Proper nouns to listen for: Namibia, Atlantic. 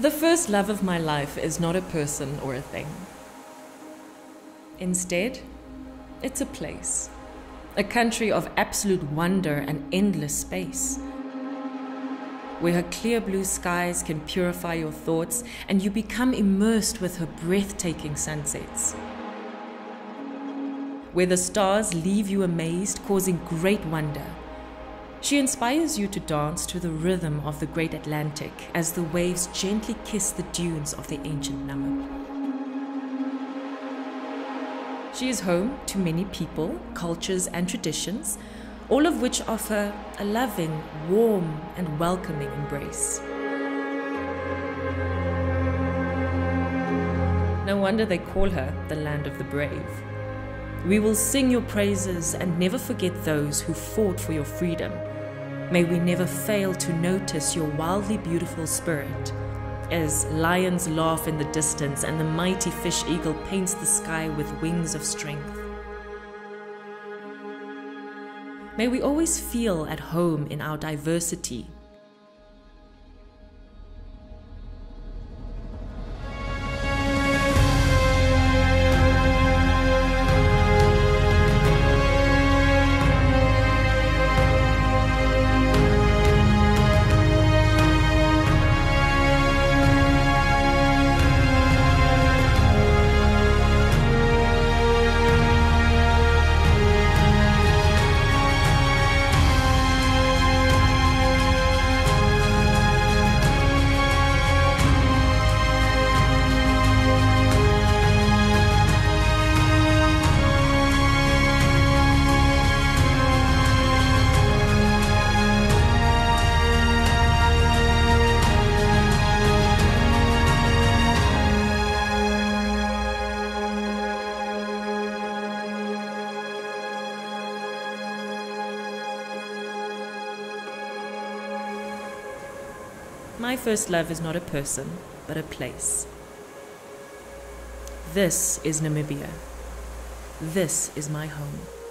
The first love of my life is not a person or a thing. Instead, it's a place. A country of absolute wonder and endless space, where her clear blue skies can purify your thoughts and you become immersed with her breathtaking sunsets. Where the stars leave you amazed, causing great wonder. She inspires you to dance to the rhythm of the great Atlantic as the waves gently kiss the dunes of the ancient Namibia. She is home to many people, cultures and traditions, all of which offer a loving, warm and welcoming embrace. No wonder they call her the land of the brave. We will sing your praises and never forget those who fought for your freedom. May we never fail to notice your wildly beautiful spirit, as lions laugh in the distance and the mighty fish eagle paints the sky with wings of strength. May we always feel at home in our diversity. My first love is not a person, but a place. This is Namibia. This is my home.